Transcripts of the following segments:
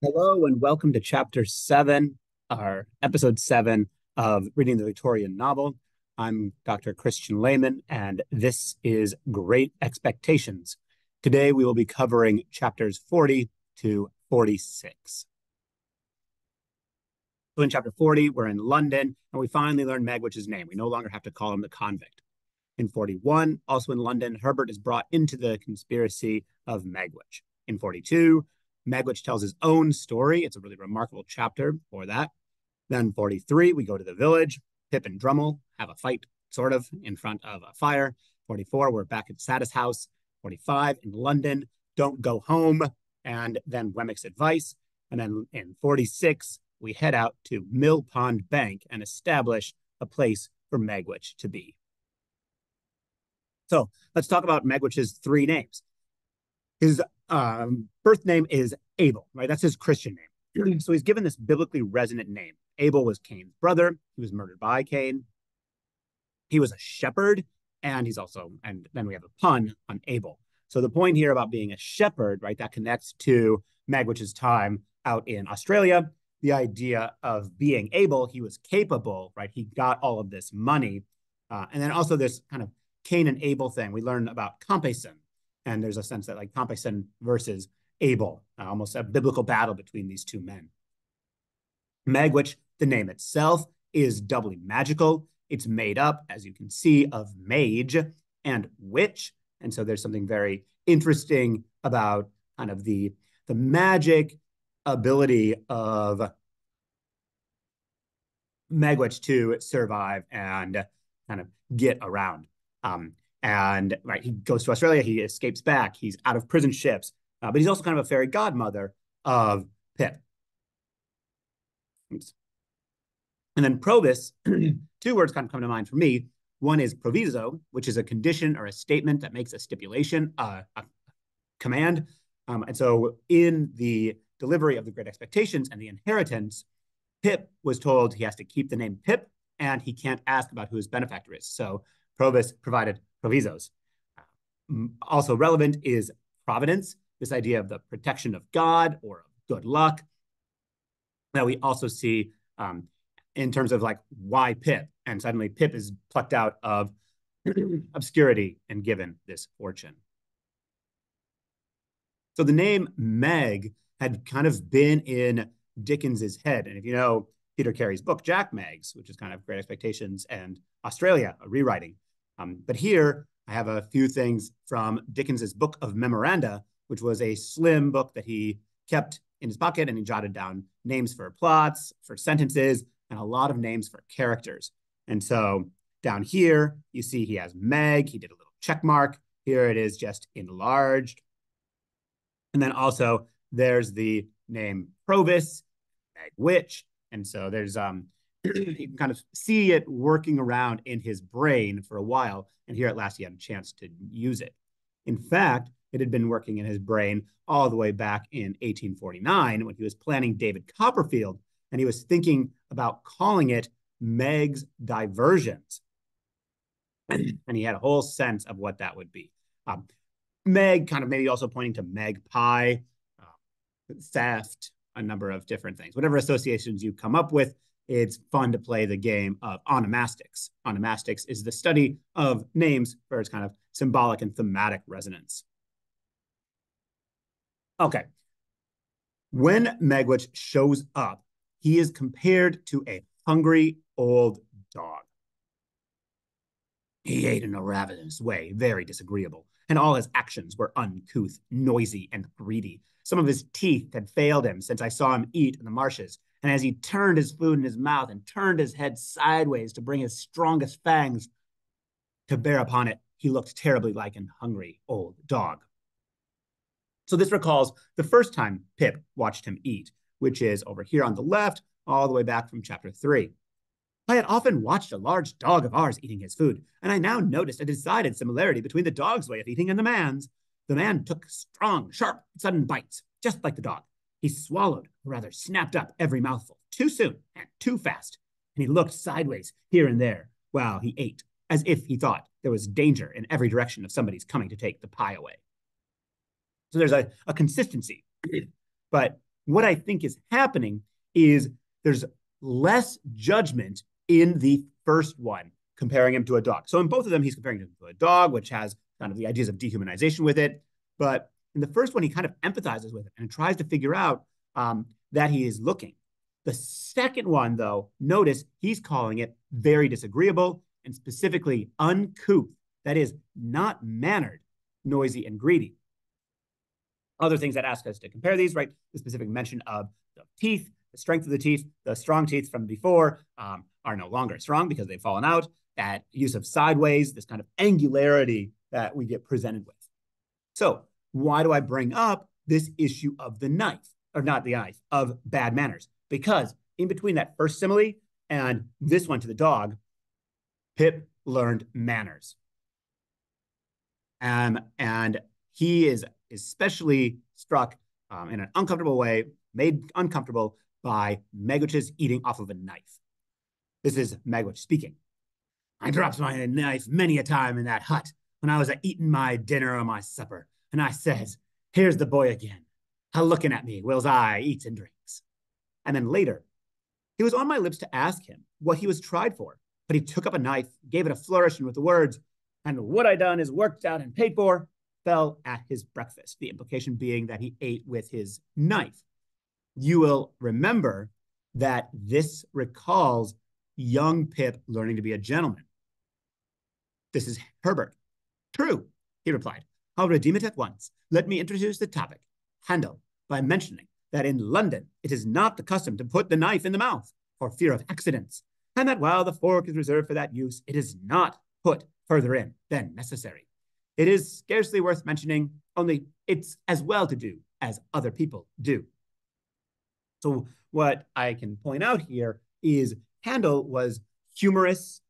Hello and welcome to Chapter 7, or Episode 7 of Reading the Victorian Novel. I'm Dr. Christian Lehmann, and this is Great Expectations. Today we will be covering Chapters 40 to 46. So in Chapter 40, we're in London, and we finally learn Magwitch's name. We no longer have to call him the convict. In 41, also in London, Herbert is brought into the conspiracy of Magwitch. In 42, Magwitch tells his own story. It's a really remarkable chapter for that. Then 43, we go to the village. Pip and Drummle have a fight, sort of, in front of a fire. 44, we're back at Sadie's house. 45, in London, don't go home. And then Wemmick's advice. And then in 46, we head out to Mill Pond Bank and establish a place for Magwitch to be. So let's talk about Magwitch's three names. His birth name is Abel, right? That's his Christian name. Mm-hmm. So he's given this biblically resonant name. Abel was Cain's brother. He was murdered by Cain. He was a shepherd, and he's also, and then we have a pun on Abel. So the point here about being a shepherd, right, that connects to Magwitch's time out in Australia. The idea of being able, he was capable, right? He got all of this money. And then also this kind of Cain and Abel thing. We learn about Compeyson. And there's a sense that like Compeyson versus Abel, almost a biblical battle between these two men. Magwitch, the name itself, is doubly magical. It's made up, as you can see, of mage and witch. And so there's something very interesting about kind of the magic ability of Magwitch to survive and kind of get around. And right, he goes to Australia, he escapes back, he's out of prison ships, but he's also kind of a fairy godmother of Pip. And then Provis, two words kind of come to mind for me. One is proviso, which is a condition or a statement that makes a stipulation, a command. And so in the delivery of the Great Expectations and the inheritance, Pip was told he has to keep the name Pip and he can't ask about who his benefactor is. So Provis provided provisos. Also relevant is providence, this idea of the protection of God or of good luck that we also see in terms of like why Pip, and suddenly Pip is plucked out of obscurity and given this fortune. So the name Meg had kind of been in Dickens's head, and if you know Peter Carey's book Jack Maggs, which is kind of Great Expectations and Australia, a rewriting. But here I have a few things from Dickens's Book of Memoranda, which was a slim book that he kept in his pocket, and he jotted down names for plots, for sentences, and a lot of names for characters. And so down here, you see he has Meg, he did a little check mark. Here it is just enlarged. And then also there's the name Provis, Magwitch. And so there's, you can kind of see it working around in his brain for a while, and here at last he had a chance to use it. In fact, it had been working in his brain all the way back in 1849 when he was planning David Copperfield, and he was thinking about calling it Meg's Diversions. And he had a whole sense of what that would be. Meg kind of maybe also pointing to Meg Pie, theft, a number of different things. Whatever associations you come up with, it's fun to play the game of onomastics. Onomastics is the study of names for its kind of symbolic and thematic resonance. Okay. When Magwitch shows up, he is compared to a hungry old dog. He ate in a ravenous way, very disagreeable, and all his actions were uncouth, noisy, and greedy. Some of his teeth had failed him since I saw him eat in the marshes, and as he turned his food in his mouth and turned his head sideways to bring his strongest fangs to bear upon it, he looked terribly like an hungry old dog. So this recalls the first time Pip watched him eat, which is over here on the left, all the way back from Chapter 3. I had often watched a large dog of ours eating his food, and I now noticed a decided similarity between the dog's way of eating and the man's. The man took strong, sharp, sudden bites, just like the dog. He swallowed, or rather snapped up every mouthful, too soon and too fast, and he looked sideways here and there while he ate, as if he thought there was danger in every direction of somebody's coming to take the pie away. So there's a consistency, but What I think is happening is there's less judgment in the first one, comparing him to a dog. So in both of them, he's comparing him to a dog, which has kind of the ideas of dehumanization with it. But in the first one, he kind of empathizes with it and tries to figure out that he is looking. The second one, though, notice he's calling it very disagreeable and specifically uncouth. That is not mannered, noisy, and greedy. Other things that ask us to compare these, right? The specific mention of the teeth, the strength of the teeth, the strong teeth from before are no longer strong because they've fallen out. That use of sideways, this kind of angularity that we get presented with. So why do I bring up this issue of the knife, or not the knife, of bad manners? Because in between that first simile and this one to the dog, Pip learned manners. And he is especially struck in an uncomfortable way, made uncomfortable by Magwitch's eating off of a knife. This is Magwitch speaking. I dropped my knife many a time in that hut when I was eating my dinner or my supper. And I says, here's the boy again, a looking at me whilst I eats and drinks. And then later, he was on my lips to ask him what he was tried for, but he took up a knife, gave it a flourish, and with the words, and what I done is worked out and paid for, fell at his breakfast. The implication being that he ate with his knife. You will remember that this recalls young Pip learning to be a gentleman. This is Herbert. True, he replied. I'll redeem it at once. Let me introduce the topic, Handel, by mentioning that in London, it is not the custom to put the knife in the mouth for fear of accidents, and that while the fork is reserved for that use, it is not put further in than necessary. It is scarcely worth mentioning, only it's as well to do as other people do. So what I can point out here is Handel was humorous,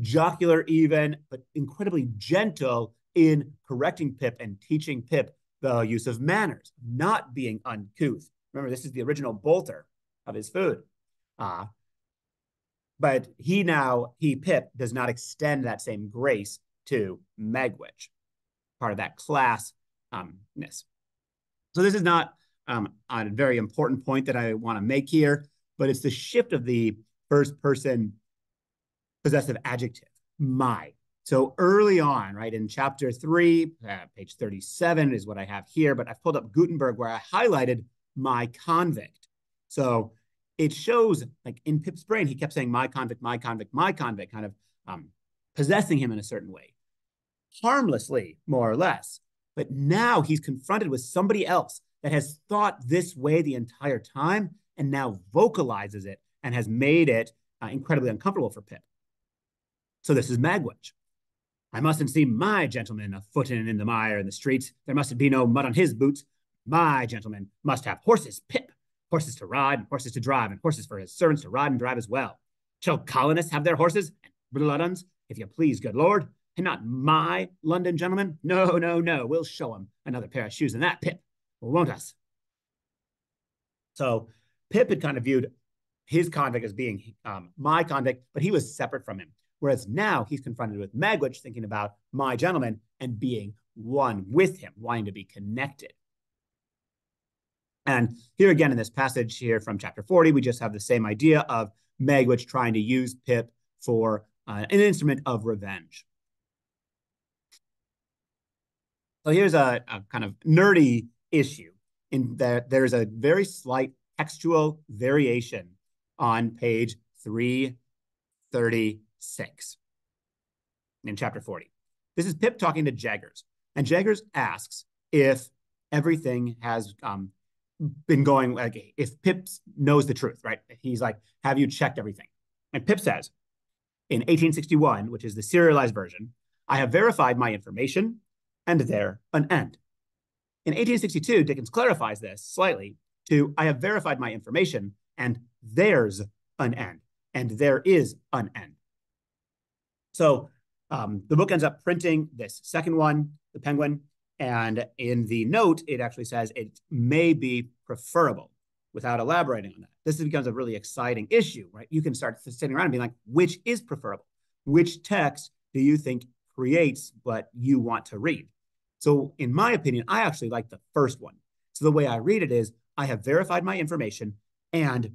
jocular even, but incredibly gentle in correcting Pip and teaching Pip the use of manners, not being uncouth. Remember, this is the original bolter of his food. But he now, Pip, does not extend that same grace to Magwitch, part of that class-ness. So this is not a very important point that I want to make here, but it's the shift of the first-person possessive adjective, my. So early on, right, in chapter 3, page 37 is what I have here, but I've pulled up Gutenberg where I highlighted my convict. So it shows, like, in Pip's brain, he kept saying my convict, kind of possessing him in a certain way, harmlessly, more or less. But now he's confronted with somebody else that has thought this way the entire time and now vocalizes it and has made it incredibly uncomfortable for Pip. So this is Magwitch. I mustn't see my gentleman a-footin' in the mire in the streets. There mustn't be no mud on his boots. My gentleman must have horses, Pip. Horses to ride and horses to drive and horses for his servants to ride and drive as well. Shall colonists have their horses and blood uns, if you please, good Lord? And not my London gentleman? No, no, no. We'll show him another pair of shoes than that, Pip. Won't us? So Pip had kind of viewed his convict as being my convict, but he was separate from him. Whereas now he's confronted with Magwitch thinking about my gentleman and being one with him, wanting to be connected. And here again in this passage here from chapter 40, we just have the same idea of Magwitch trying to use Pip for an instrument of revenge. So here's a kind of nerdy issue in that there's a very slight textual variation on page 336 in chapter 40. This is Pip talking to Jaggers, and Jaggers asks if everything has been going, like if Pip knows the truth, right? He's like, have you checked everything? And Pip says, in 1861, which is the serialized version, I have verified my information, and there an end. In 1862, Dickens clarifies this slightly to, I have verified my information, and there's an end, and there is an end. So the book ends up printing this second one, the Penguin, and in the note, it actually says it may be preferable without elaborating on that. This becomes a really exciting issue, right? You can start sitting around and being like, which is preferable? Which text do you think creates what you want to read? So in my opinion, I actually like the first one. So the way I read it is, I have verified my information, and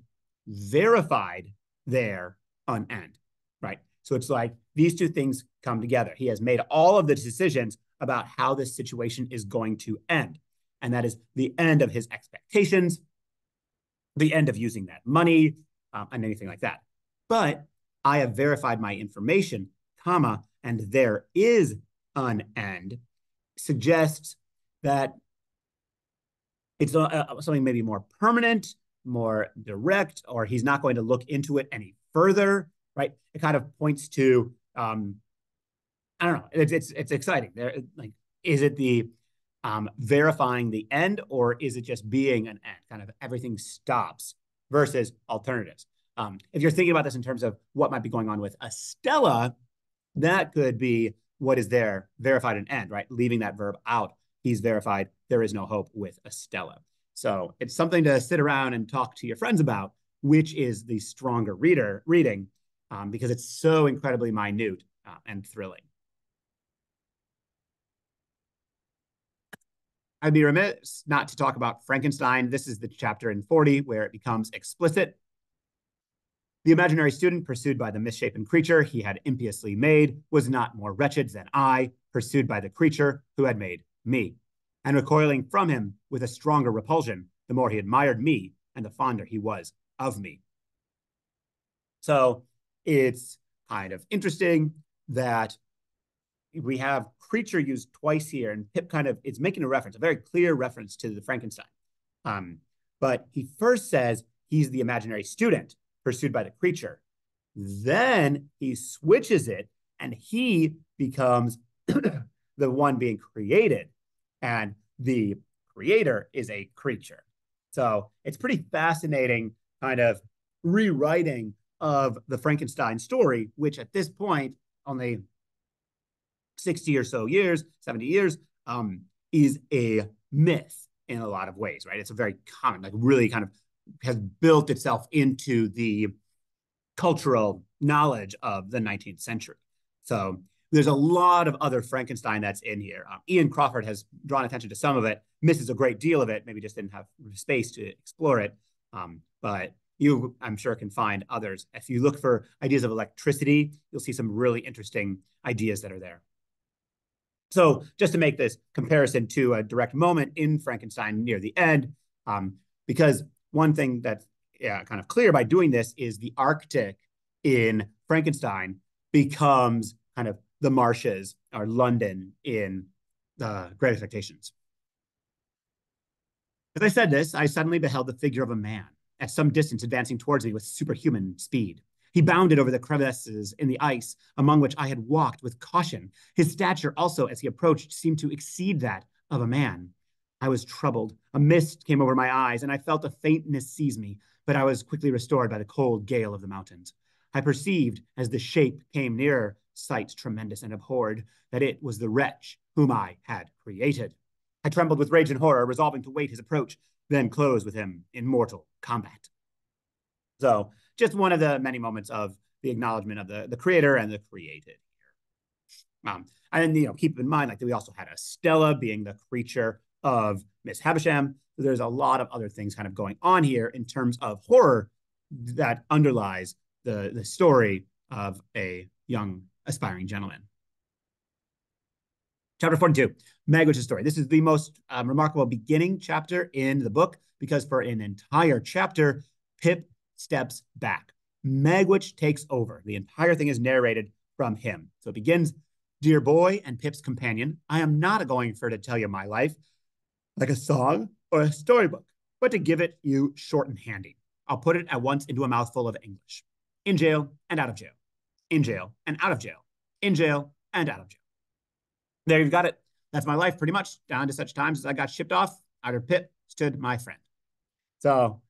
verified there an end, right? So it's like these two things come together. He has made all of the decisions about how this situation is going to end. And that is the end of his expectations, the end of using that money, and anything like that. But I have verified my information, comma, and there is an end, suggests that it's something maybe more permanent, more direct, or he's not going to look into it any further, right? It kind of points to, I don't know, it's exciting. There, like, is it the verifying the end, or is it just being an end? Kind of everything stops versus alternatives. If you're thinking about this in terms of what might be going on with Estella, that could be what is there, verified an end, right? Leaving that verb out, he's verified there is no hope with Estella. So it's something to sit around and talk to your friends about, which is the stronger reading, because it's so incredibly minute and thrilling. I'd be remiss not to talk about Frankenstein. This is the chapter in 40 where it becomes explicit. The imaginary student, pursued by the misshapen creature he had impiously made, was not more wretched than I, pursued by the creature who had made me. And recoiling from him with a stronger repulsion, the more he admired me and the fonder he was of me. So it's kind of interesting that we have creature used twice here, and Pip kind of is making a reference, a very clear reference to the Frankenstein. But he first says he's the imaginary student pursued by the creature. Then he switches it and he becomes the one being created. And the creator is a creature. So it's pretty fascinating kind of rewriting of the Frankenstein story, which at this point, only 60 or so years, 70 years, is a myth in a lot of ways, right? It's a very common, like really kind of has built itself into the cultural knowledge of the 19th century. So there's a lot of other Frankenstein that's in here. Ian Crawford has drawn attention to some of it, misses a great deal of it, maybe just didn't have space to explore it. But you, I'm sure, can find others. If you look for ideas of electricity, you'll see some really interesting ideas that are there. So just to make this comparison to a direct moment in Frankenstein near the end, because one thing that's kind of clear by doing this is the Arctic in Frankenstein becomes kind of the marshes or London in Great Expectations. As I said this, I suddenly beheld the figure of a man at some distance advancing towards me with superhuman speed. He bounded over the crevices in the ice among which I had walked with caution. His stature also, as he approached, seemed to exceed that of a man. I was troubled. A mist came over my eyes and I felt a faintness seize me, but I was quickly restored by the cold gale of the mountains. I perceived, as the shape came nearer, sights tremendous and abhorred, that it was the wretch whom I had created. I trembled with rage and horror, resolving to wait his approach, then close with him in mortal combat. So just one of the many moments of the acknowledgement of the creator and the created here. And you know, keep in mind, like, we also had Estella being the creature of Miss Havisham. There's a lot of other things kind of going on here in terms of horror that underlies the story of a young aspiring gentleman. Chapter 42, Magwitch's story. This is the most remarkable beginning chapter in the book, because for an entire chapter, Pip steps back. Magwitch takes over. The entire thing is narrated from him. So it begins, "Dear boy and Pip's companion, I am not going for to tell you my life like a song or a storybook, but to give it you short and handy. I'll put it at once into a mouthful of English. In jail and out of jail. In jail and out of jail. In jail and out of jail. There you've got it. That's my life pretty much, down to such times as I got shipped off. Outer Pip stood my friend." So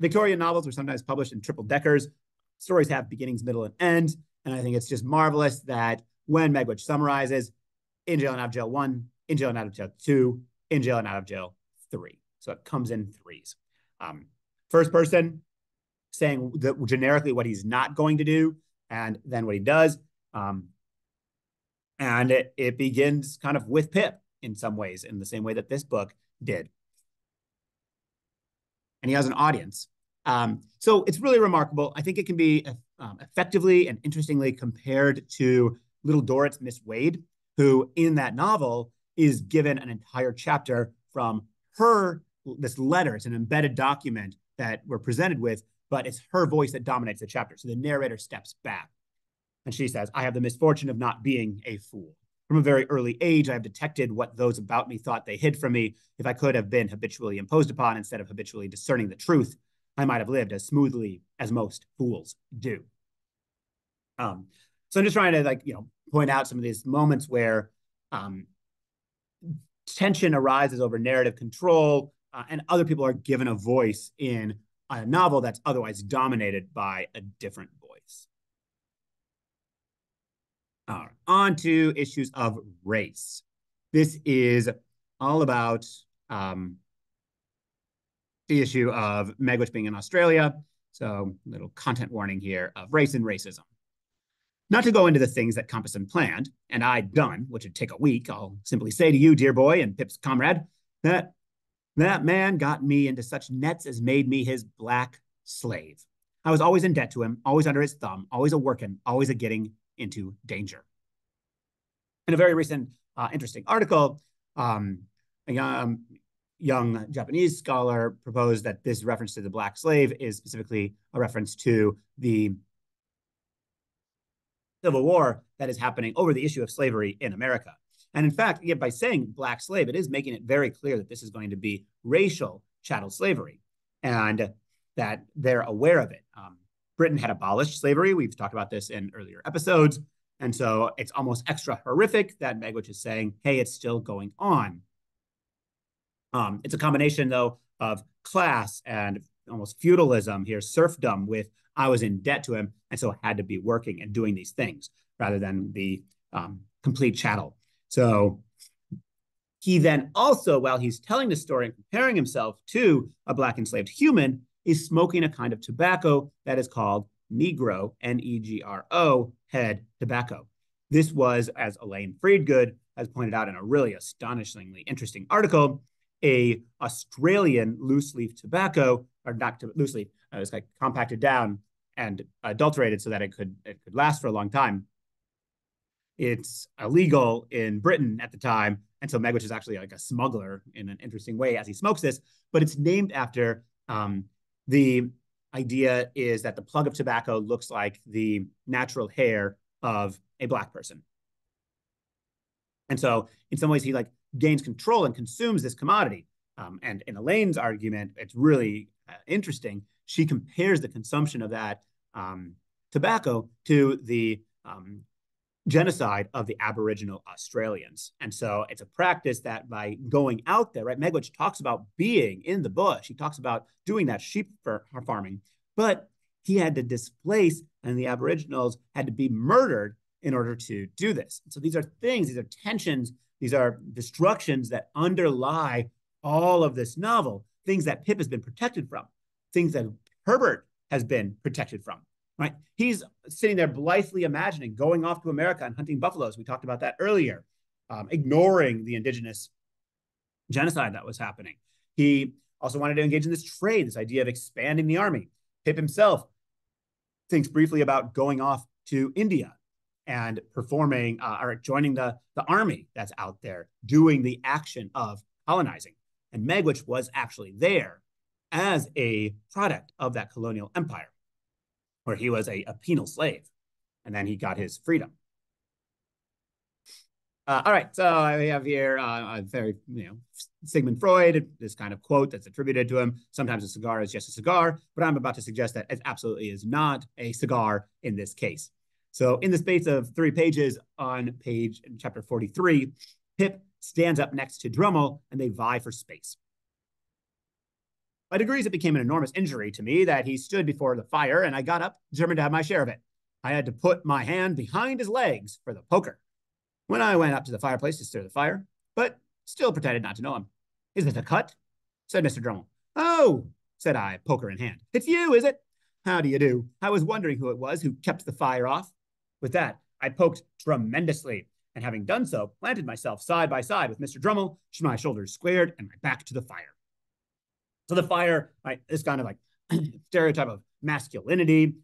Victorian novels were sometimes published in triple deckers. Stories have beginnings, middle, and ends. And I think it's just marvelous that when Magwitch summarizes, in jail and out of jail 1, in jail and out of jail 2, in jail and out of jail 3. So it comes in threes. First person saying generically what he's not going to do, and then what he does. And it begins kind of with Pip in some ways, in the same way that this book did. and he has an audience. So it's really remarkable. I think it can be effectively and interestingly compared to Little Dorrit's Miss Wade, who in that novel is given an entire chapter from her, this letter. It's an embedded document that we're presented with, but it's her voice that dominates the chapter. So the narrator steps back and she says, "I have the misfortune of not being a fool. From a very early age, I have detected what those about me thought they hid from me. If I could have been habitually imposed upon instead of habitually discerning the truth, I might have lived as smoothly as most fools do." So I'm just trying to point out some of these moments where tension arises over narrative control and other people are given a voice in a novel that's otherwise dominated by a different voice. On to issues of race. This is all about the issue of Magwitch being in Australia. So a little content warning here of race and racism. Not to go into the things that Compeyson planned, and I'd done, which would take a week, I'll simply say to you, dear boy and Pip's comrade, that that man got me into such nets as made me his black slave. I was always in debt to him, always under his thumb, always a-working, always a-getting into danger. In a very recent interesting article, a young Japanese scholar proposed that this reference to the black slave is specifically a reference to the Civil War that is happening over the issue of slavery in America. And in fact, by saying black slave, it is making it very clear that this is going to be racial chattel slavery and that they're aware of it. Britain had abolished slavery. We've talked about this in earlier episodes. And so it's almost extra horrific that Magwitch is saying, hey, it's still going on. It's a combination, though, of class and almost feudalism here, serfdom with I was in debt to him, and so I had to be working and doing these things rather than the complete chattel. So he then also, while he's telling the story and comparing himself to a black enslaved human, is smoking a kind of tobacco that is called Negro, N-E-G-R-O, head tobacco. This was, as Elaine Friedgood has pointed out in a really astonishingly interesting article, a Australian loose-leaf tobacco, or not loose-leaf, it was like compacted down and adulterated so that it could last for a long time. It's illegal in Britain at the time, and so Magwitch is actually like a smuggler in an interesting way as he smokes this, but it's named after the idea is that the plug of tobacco looks like the natural hair of a black person. And so in some ways he like gains control and consumes this commodity. And in Elaine's argument, it's really interesting. She compares the consumption of that tobacco to the genocide of the Aboriginal Australians. And so it's a practice that by going out there, right? Magwitch talks about being in the bush. He talks about doing that sheep farming, but he had to displace and the Aboriginals had to be murdered in order to do this. And so these are things, these are tensions, these are destructions that underlie all of this novel, things that Pip has been protected from, things that Herbert has been protected from. Right? He's sitting there blithely imagining going off to America and hunting buffaloes. We talked about that earlier, ignoring the indigenous genocide that was happening. He also wanted to engage in this trade, this idea of expanding the army. Pip himself thinks briefly about going off to India and performing or joining the army that's out there, doing the action of colonizing. And Magwitch was actually there as a product of that colonial empire, where he was a penal slave, and then he got his freedom. All right, so I have here a very, Sigmund Freud, this kind of quote that's attributed to him. Sometimes a cigar is just a cigar, but I'm about to suggest that it absolutely is not a cigar in this case. So in the space of 3 pages on chapter 43, Pip stands up next to Drummle and they vie for space. By degrees, it became an enormous injury to me that he stood before the fire, and I got up, determined to have my share of it. I had to put my hand behind his legs for the poker. When I went up to the fireplace to stir the fire, but still pretended not to know him. "Is it a cut?" said Mr. Drummle. "Oh," said I, poker in hand. "It's you, is it? How do you do? I was wondering who it was who kept the fire off." With that, I poked tremendously, and having done so, planted myself side by side with Mr. Drummle, my shoulders squared and my back to the fire. So the fire, right, is kind of like stereotype of masculinity,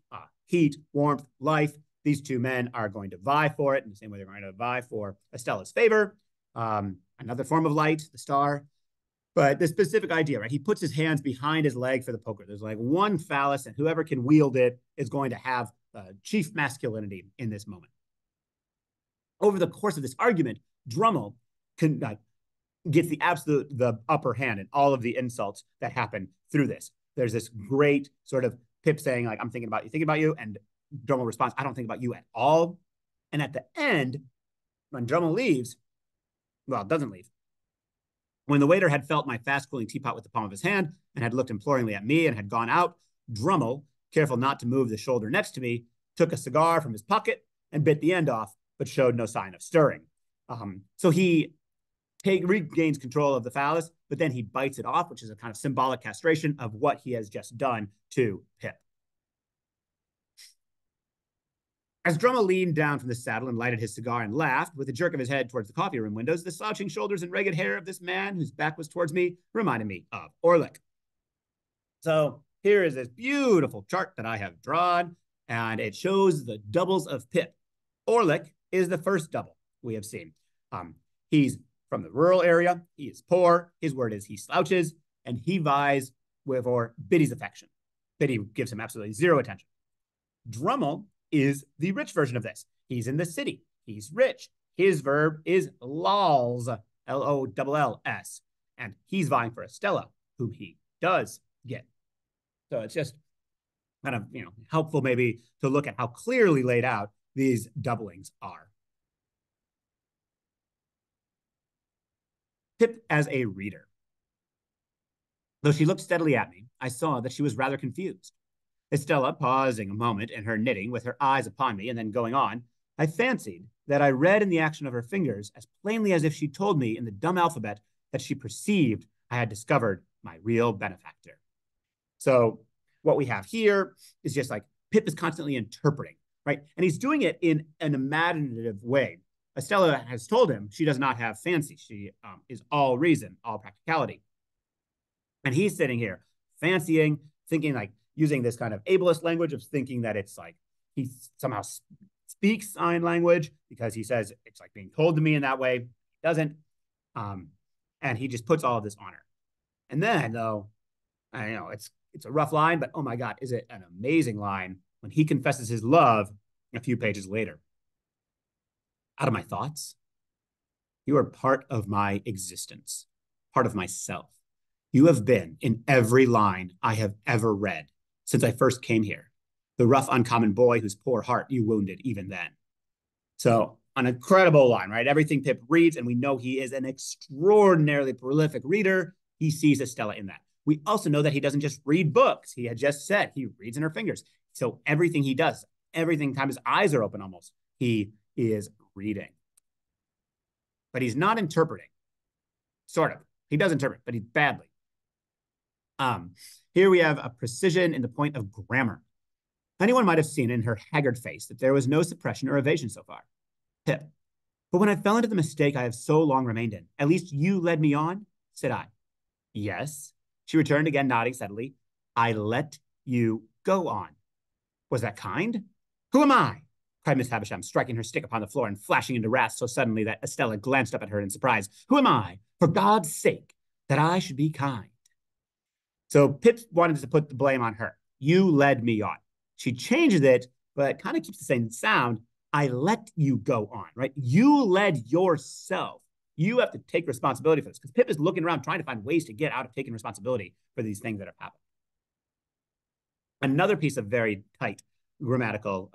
heat, warmth, life. These two men are going to vie for it in the same way they're going to vie for Estella's favor. Another form of light, the star. But the specific idea, right? He puts his hands behind his leg for the poker. There's like one phallus, and whoever can wield it is going to have chief masculinity in this moment. Over the course of this argument, Drummle can, gets the absolute, the upper hand in all of the insults that happen through this. There's this great sort of Pip saying, like, I'm thinking about you, and Drummle responds, I don't think about you at all. And at the end, when Drummle leaves, well, doesn't leave. When the waiter had felt my fast-cooling teapot with the palm of his hand and had looked imploringly at me and had gone out, Drummle, careful not to move the shoulder next to me, took a cigar from his pocket and bit the end off, but showed no sign of stirring. So he regains control of the phallus, but then he bites it off, which is a kind of symbolic castration of what he has just done to Pip. As Drummle leaned down from the saddle and lighted his cigar and laughed, with a jerk of his head towards the coffee room windows, the slouching shoulders and ragged hair of this man whose back was towards me reminded me of Orlick. So here is this beautiful chart that I have drawn, and it shows the doubles of Pip. Orlick is the first double we have seen. He's from the rural area, he is poor, his word is he slouches, and he vies for Biddy's affection. Biddy gives him absolutely zero attention. Drummle is the rich version of this. He's in the city. He's rich. His verb is lols, L-O-L-L-S. And he's vying for Estella, whom he does get. So it's just kind of, you know, helpful maybe to look at how clearly laid out these doublings are. Pip as a reader. Though she looked steadily at me, I saw that she was rather confused. Estella, pausing a moment in her knitting with her eyes upon me and then going on, I fancied that I read in the action of her fingers as plainly as if she told me in the dumb alphabet that she perceived I had discovered my real benefactor. So what we have here is just like Pip is constantly interpreting, right? And he's doing it in an imaginative way. Estella has told him she does not have fancy. She is all reason, all practicality. And he's sitting here fancying, thinking like, using this kind of ableist language of thinking that it's like he somehow speaks sign language because he says it's like being told to me in that way. He doesn't. And he just puts all of this on her. And then though, I know it's a rough line, but oh my God, is it an amazing line when he confesses his love a few pages later. Out of my thoughts, you are part of my existence, part of myself. You have been in every line I have ever read since I first came here, the rough, uncommon boy whose poor heart you wounded even then. So an incredible line, right? Everything Pip reads, and we know he is an extraordinarily prolific reader. He sees Estella in that. We also know that he doesn't just read books. He had just said he reads in her fingers. So everything he does, everything time his eyes are open almost, he is reading. But he's not interpreting, sort of. He does interpret, but he's badly. Here we have a precision in the point of grammar. Anyone might have seen in her haggard face that there was no suppression or evasion so far. Pip, but when I fell into the mistake I have so long remained in, at least you led me on, said I. Yes, she returned again, nodding steadily. I let you go on. Was that kind? Who am I? Cried Miss Havisham, striking her stick upon the floor and flashing into wrath so suddenly that Estella glanced up at her in surprise. Who am I, for God's sake, that I should be kind? So Pip wanted to put the blame on her. You led me on. She changes it, but kind of keeps the same sound. I let you go on, right? You led yourself. You have to take responsibility for this because Pip is looking around trying to find ways to get out of taking responsibility for these things that have happened. Another piece of very tight grammatical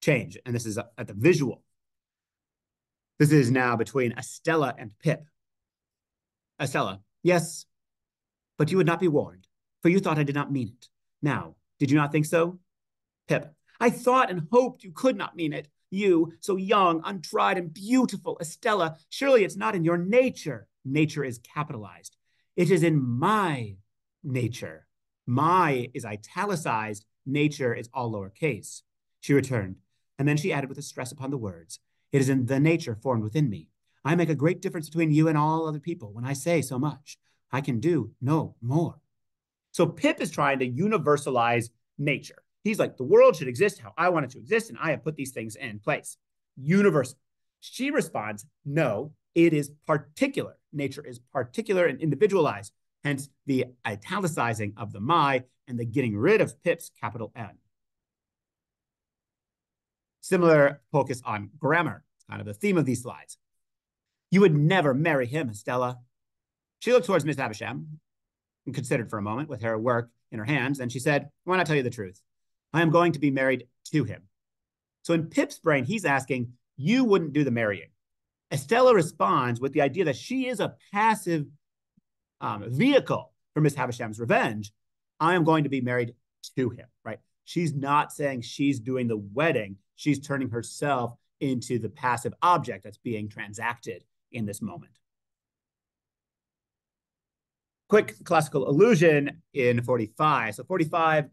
change, and this is at the visual. This is now between Estella and Pip. Estella, yes. But you would not be warned, for you thought I did not mean it. Now, did you not think so? Pip, I thought and hoped you could not mean it. You, so young, untried, and beautiful, Estella, surely it's not in your nature. Nature is capitalized. It is in my nature. My is italicized. Nature is all lowercase. She returned, and then she added with a stress upon the words, it is in the nature formed within me. I make a great difference between you and all other people when I say so much. I can do no more. So Pip is trying to universalize nature. He's like, the world should exist how I want it to exist, and I have put these things in place. Universal. She responds, no, it is particular. Nature is particular and individualized, hence the italicizing of the my and the getting rid of Pip's capital N. Similar focus on grammar, kind of the theme of these slides. You would never marry him, Estella. She looked towards Miss Havisham and considered for a moment with her work in her hands, and she said, why not tell you the truth? I am going to be married to him. So in Pip's brain, he's asking, you wouldn't do the marrying. Estella responds with the idea that she is a passive vehicle for Miss Havisham's revenge. I am going to be married to him, right? She's not saying she's doing the wedding. She's turning herself into the passive object that's being transacted in this moment. Quick classical allusion in 45. So 45,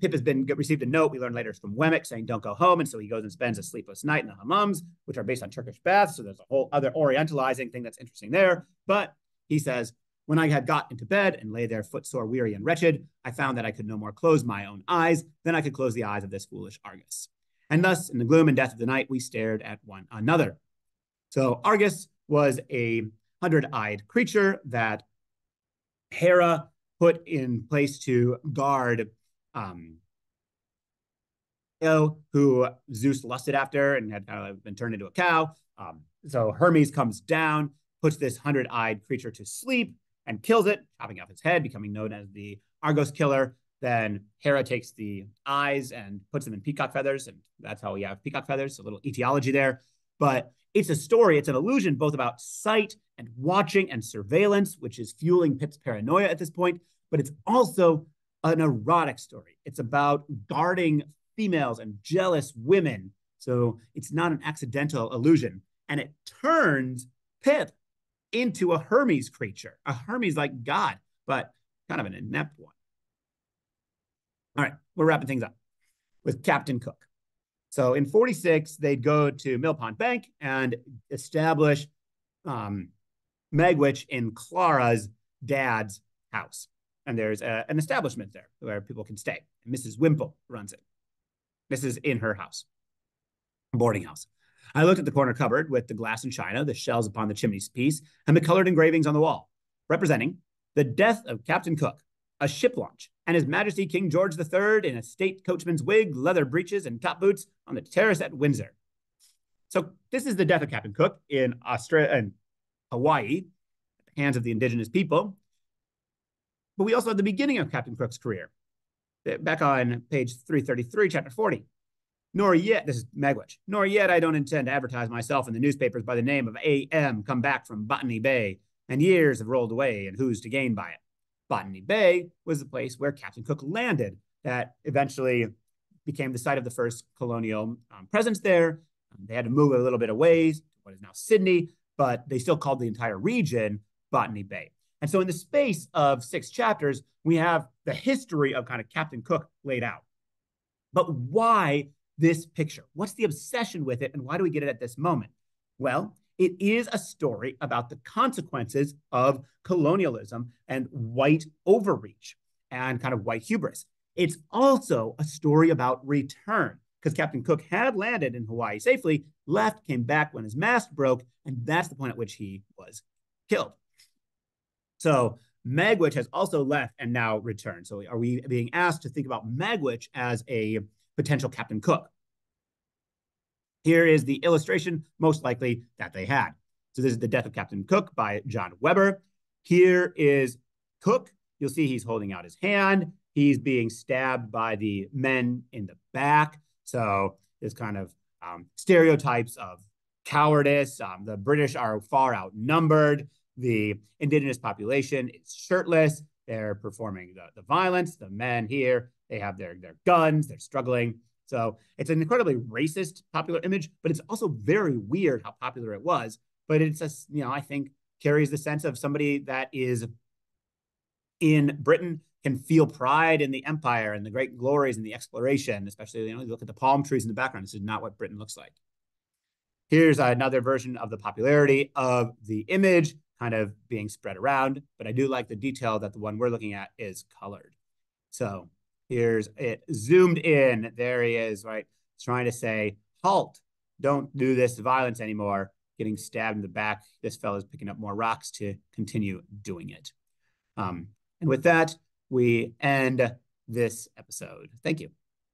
Pip has received a note, we learn later, from Wemmick saying, don't go home. And so he goes and spends a sleepless night in the hammams, which are based on Turkish baths. So there's a whole other orientalizing thing that's interesting there. But he says, when I had got into bed and lay there footsore, weary, and wretched, I found that I could no more close my own eyes than I could close the eyes of this foolish Argus. And thus, in the gloom and death of the night, we stared at one another. So Argus was a 100-eyed creature that Hera put in place to guard Io, who Zeus lusted after and had been turned into a cow. So Hermes comes down, puts this 100-eyed creature to sleep and kills it, chopping off its head, becoming known as the Argos killer. Then Hera takes the eyes and puts them in peacock feathers, and that's how we have peacock feathers, a little etiology there. But it's a story, it's an illusion both about sight and watching and surveillance, which is fueling Pip's paranoia at this point, but it's also an erotic story. It's about guarding females and jealous women. So it's not an accidental illusion. And it turns Pip into a Hermes creature, a Hermes-like god, but kind of an inept one. All right, we're wrapping things up with Captain Cook. So in 46, they'd go to Mill Pond Bank and establish Magwitch in Clara's dad's house. And there's an establishment there where people can stay. And Mrs. Wimple runs it. This is in her house, boarding house. I looked at the corner cupboard with the glass and china, the shells upon the chimney piece, and the colored engravings on the wall, representing the death of Captain Cook, a ship launch, and His Majesty King George III in a state coachman's wig, leather breeches, and top boots on the terrace at Windsor. So this is the death of Captain Cook in Australia and Hawaii, at the hands of the indigenous people. But we also have the beginning of Captain Cook's career, back on page 333, chapter 40. Nor yet, this is Magwitch, nor yet I don't intend to advertise myself in the newspapers by the name of A.M. come back from Botany Bay, and years have rolled away, and who's to gain by it? Botany Bay was the place where Captain Cook landed that eventually became the site of the first colonial presence there. They had to move a little bit away to what is now Sydney, but they still called the entire region Botany Bay. And so in the space of 6 chapters, we have the history of kind of Captain Cook laid out. But why this picture? What's the obsession with it, and why do we get it at this moment? Well, it is a story about the consequences of colonialism and white overreach and kind of white hubris. It's also a story about return, because Captain Cook had landed in Hawaii safely, left, came back when his mast broke, and that's the point at which he was killed. So Magwitch has also left and now returned. So are we being asked to think about Magwitch as a potential Captain Cook? Here is the illustration, most likely, that they had. So this is The Death of Captain Cook by John Weber. Here is Cook. You'll see he's holding out his hand. He's being stabbed by the men in the back. So there's kind of stereotypes of cowardice. The British are far outnumbered. The indigenous population is shirtless. They're performing the violence. The men here, they have their guns. They're struggling. So it's an incredibly racist popular image, but it's also very weird how popular it was. But it's a, you know, I think carries the sense of somebody that is in Britain can feel pride in the empire and the great glories and the exploration, especially, you know, you look at the palm trees in the background. This is not what Britain looks like. Here's another version of the popularity of the image, kind of being spread around, but I do like the detail that the one we're looking at is colored. So here's it zoomed in. There he is, right? It's trying to say, halt, don't do this violence anymore. Getting stabbed in the back. This fella's picking up more rocks to continue doing it. And with that, we end this episode. Thank you.